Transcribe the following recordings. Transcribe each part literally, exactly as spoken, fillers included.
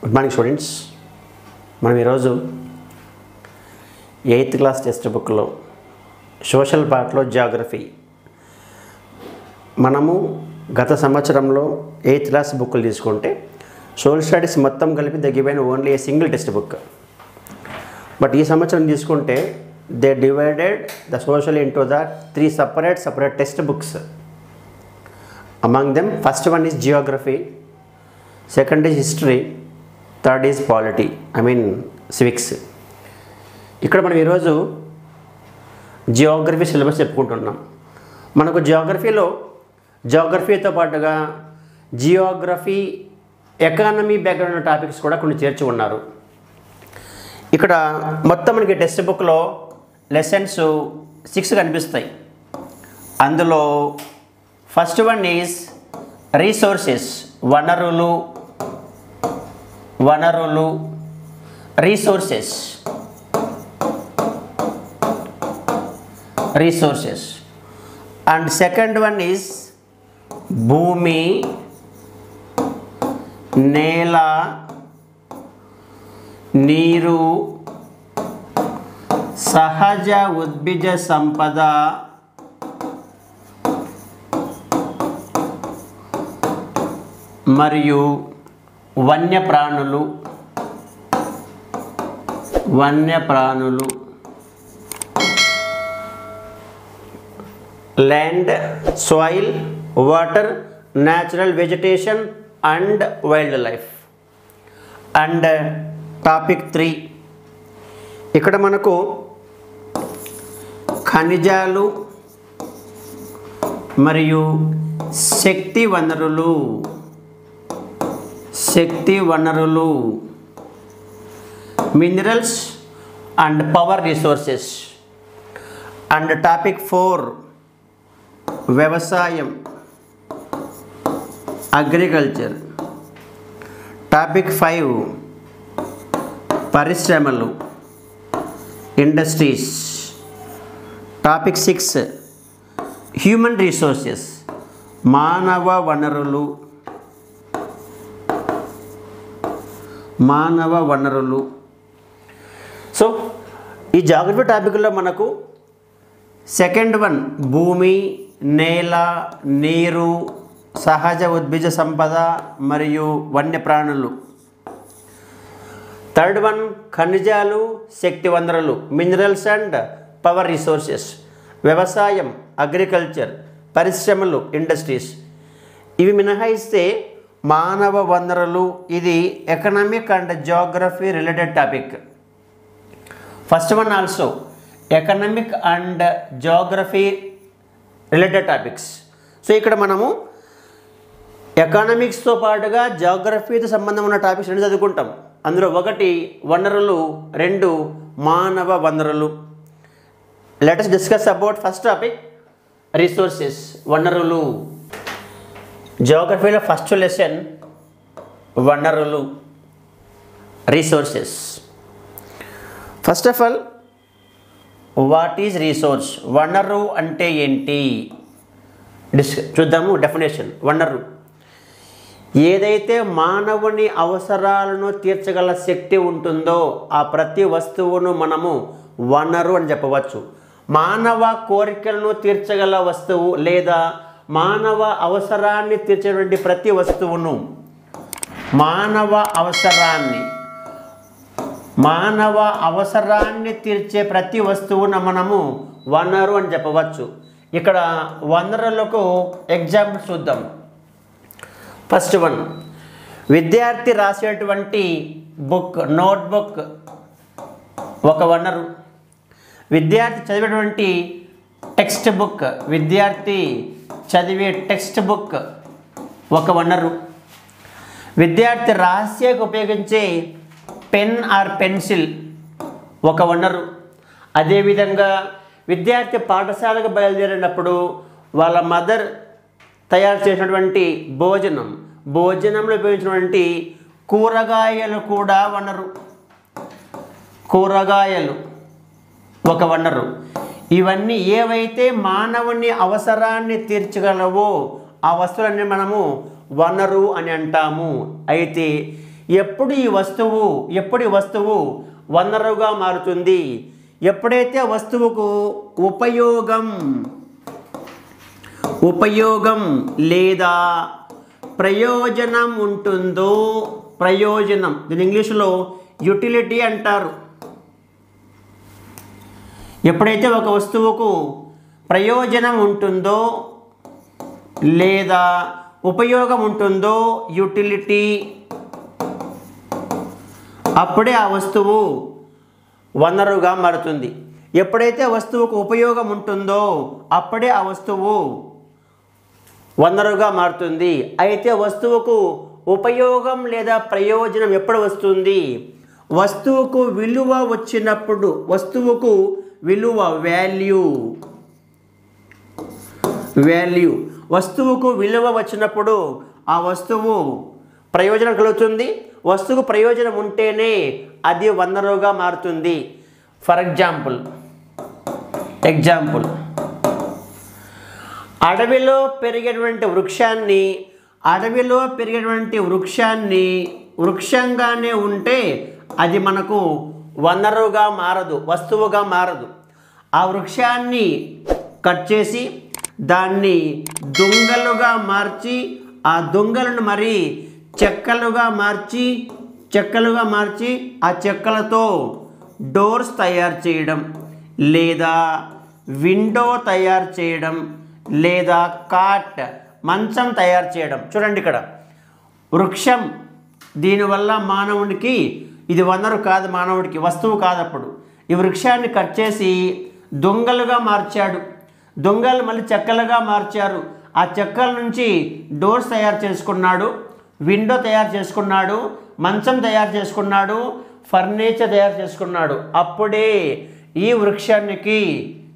Good morning students, మనం ఈరోజు eighth class text బుక్లో సోషల్ పార్ట్లో జియోగ్రఫీ మనము గత సంవత్సరంలో ఎయిత్ క్లాస్ బుక్లు తీసుకుంటే సోషల్ స్టడీస్ మొత్తం కలిపి they given only a single text book. But ఈ సంవత్సరం తీసుకుంటే they divided the social into the three separate separate text books. Among them first one is geography, second is history, third is polity I mean civics. ఇక్కడ మనం ఈరోజు Geography syllabus చెప్పుకుంటున్నాం. మనకు జియోగ్రఫీలో జియోగ్రఫీతో పాటుగా Geography economy background topics కూడా కొన్ని చేర్చి ఉన్నారు. ఇక్కడ మొత్తం మనకి టెక్స్ట్ బుక్లో లెసన్స్ సిక్స్ కనిపిస్తాయి. అందులో ఫస్ట్ వన్ ఈజ్ రీసోర్సెస్, వనరులు వనరులు resources resources and second one is భూమి, నేల, నీరు, సహజ ఉద్భిజ సంపద, మరియు వన్యప్రాణులు వన్యప్రాణులు land, soil, water, natural vegetation and wild life. And topic three, ఇక్కడ మనకు ఖనిజాలు మరియు శక్తి వనరులు శక్తి వనరులు minerals and power resources. And topic four, వ్యవసాయం, అగ్రికల్చర్. టాపిక్ ఫైవ్, పరిశ్రమలు, industries. Topic six, human resources, మానవ వనరులు మానవ వనరులు సో ఈ జియోగ్రఫీ టాపిక్లో మనకు సెకండ్ వన్ భూమి, నేల, నీరు, సహజ ఉద్భిజ సంపద మరియు వన్యప్రాణులు. థర్డ్ వన్ ఖనిజాలు, శక్తి వనరులు, మినరల్స్ అండ్ పవర్ రిసోర్సెస్, వ్యవసాయం, అగ్రికల్చర్, పరిశ్రమలు, ఇండస్ట్రీస్. ఇవి మినహాయిస్తే మానవ వనరులు ఇది economic and geography related topic. First one also economic and geography related topics. So ఇక్కడ మనము ఎకనామిక్స్తో పాటుగా జియోగ్రఫీతో సంబంధం ఉన్న టాపిక్స్ రెండు చదువుకుంటాం. అందులో ఒకటి వనరులు, రెండు మానవ వనరులు. Let us discuss about first topic resources, వనరులు. జియోగ్రఫీలో ఫస్ట్ లెసన్ వనరులు, resources. First of all, what is resource? వనరు అంటే ఏంటి డిస్ చూద్దాము. డెఫినేషన్: వనరు ఏదైతే మానవుని అవసరాలను తీర్చగల శక్తి ఉంటుందో ఆ ప్రతి వస్తువును మనము వనరు అని చెప్పవచ్చు. మానవ కోరికలను తీర్చగల వస్తువు లేదా మానవ అవసరాన్ని తీర్చేటువంటి ప్రతి వస్తువును మానవ అవసరాన్ని మానవ అవసరాన్ని తీర్చే ప్రతి వస్తువును మనము వనరు అని చెప్పవచ్చు. ఇక్కడ వనరులకు ఎగ్జాంపుల్ చూద్దాం. ఫస్ట్ వన్, విద్యార్థి రాసేటువంటి బుక్, నోట్బుక్ ఒక వనరు. విద్యార్థి చదివేటువంటి టెక్స్ట్ బుక్ విద్యార్థి చదివే టెక్స్ట్ బుక్ ఒక వనరు. విద్యార్థి రాసేకి ఉపయోగించే పెన్ ఆర్ పెన్సిల్ ఒక వనరు. అదేవిధంగా విద్యార్థి పాఠశాలకు బయలుదేరినప్పుడు వాళ్ళ మదర్ తయారు చేసినటువంటి భోజనం, భోజనంలో ఉపయోగించినటువంటి కూరగాయలు కూడా వనరు. కూరగాయలు ఒక వనరు. ఇవన్నీ ఏవైతే మానవుని అవసరాన్ని తీర్చగలవో ఆ వస్తువులన్నీ మనము వనరు అని అంటాము. అయితే ఎప్పుడు ఈ వస్తువు ఎప్పుడు వస్తువు వనరుగా మారుతుంది, ఎప్పుడైతే వస్తువుకు ఉపయోగం ఉపయోగం లేదా ప్రయోజనం ఉంటుందో, ప్రయోజనం దీని ఇంగ్లీష్లో యూటిలిటీ అంటారు. ఎప్పుడైతే ఒక వస్తువుకు ప్రయోజనం ఉంటుందో లేదా ఉపయోగం ఉంటుందో యూటిలిటీ, అప్పుడే ఆ వస్తువు వనరుగా మారుతుంది. ఎప్పుడైతే వస్తువుకు ఉపయోగం ఉంటుందో అప్పుడే ఆ వస్తువు వనరుగా మారుతుంది. అయితే వస్తువుకు ఉపయోగం లేదా ప్రయోజనం ఎప్పుడు వస్తుంది? వస్తువుకు విలువ వచ్చినప్పుడు, వస్తువుకు విలువ వాల్యూ వాల్యూ వస్తువుకు విలువ వచ్చినప్పుడు ఆ వస్తువు ప్రయోజనం కలుగుతుంది. వస్తువుకు ప్రయోజనం ఉంటేనే అది వనరుగా మారుతుంది. ఫర్ ఎగ్జాంపుల్ ఎగ్జాంపుల్ అడవిలో పెరిగేటువంటి వృక్షాన్ని అడవిలో పెరిగేటువంటి వృక్షాన్ని వృక్షంగానే ఉంటే అది మనకు వనరుగా మారదు, వస్తువుగా మారదు. ఆ వృక్షాన్ని కట్ చేసి దాన్ని దొంగలుగా మార్చి, ఆ దొంగలను మరి చెక్కలుగా మార్చి చెక్కలుగా మార్చి ఆ చెక్కలతో డోర్స్ తయారు చేయడం, లేదా విండో తయారు చేయడం, లేదా కాట్ మంచం తయారు చేయడం. చూడండి, ఇక్కడ వృక్షం దీనివల్ల మానవునికి ఇది వనరు కాదు, మానవుడికి వస్తువు కాదు. అప్పుడు ఈ వృక్షాన్ని కట్ చేసి దొంగలుగా మార్చాడు, దొంగలు మళ్ళీ చెక్కలుగా మార్చారు, ఆ చెక్కల నుంచి డోర్స్ తయారు చేసుకున్నాడు, విండో తయారు చేసుకున్నాడు, మంచం తయారు చేసుకున్నాడు, ఫర్నిచర్ తయారు చేసుకున్నాడు. అప్పుడే ఈ వృక్షానికి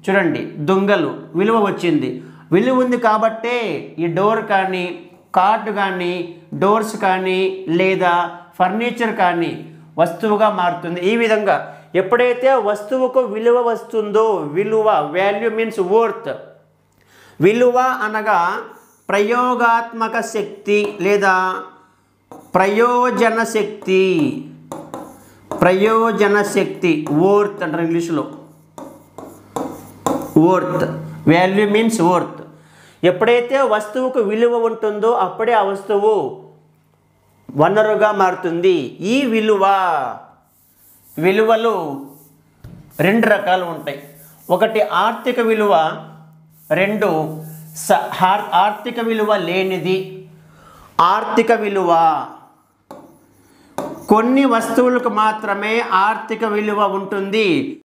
చూడండి దొంగలు విలువ వచ్చింది. విలువ ఉంది కాబట్టే ఈ డోర్ కానీ, కార్ట్ కానీ, డోర్స్ కానీ లేదా ఫర్నిచర్ కానీ వస్తువుగా మారుతుంది. ఈ విధంగా ఎప్పుడైతే వస్తువుకు విలువ వస్తుందో, విలువ వాల్యూ మీన్స్ వర్త్. విలువ అనగా ప్రయోగాత్మక శక్తి లేదా ప్రయోజన శక్తి, ప్రయోజన శక్తి వర్త్ అంటారు ఇంగ్లీష్లో. Worth value means worth. ఎప్పుడైతే వస్తువుకు విలువ ఉంటుందో అప్పుడే ఆ వస్తువు వనరుగా మారుతుంది. ఈ విలువ విలువలు రెండు రకాలు ఉంటాయి. ఒకటి ఆర్థిక విలువ, రెండు ఆర్థిక విలువ లేనిది. ఆర్థిక విలువ, కొన్ని వస్తువులకు మాత్రమే ఆర్థిక విలువ ఉంటుంది.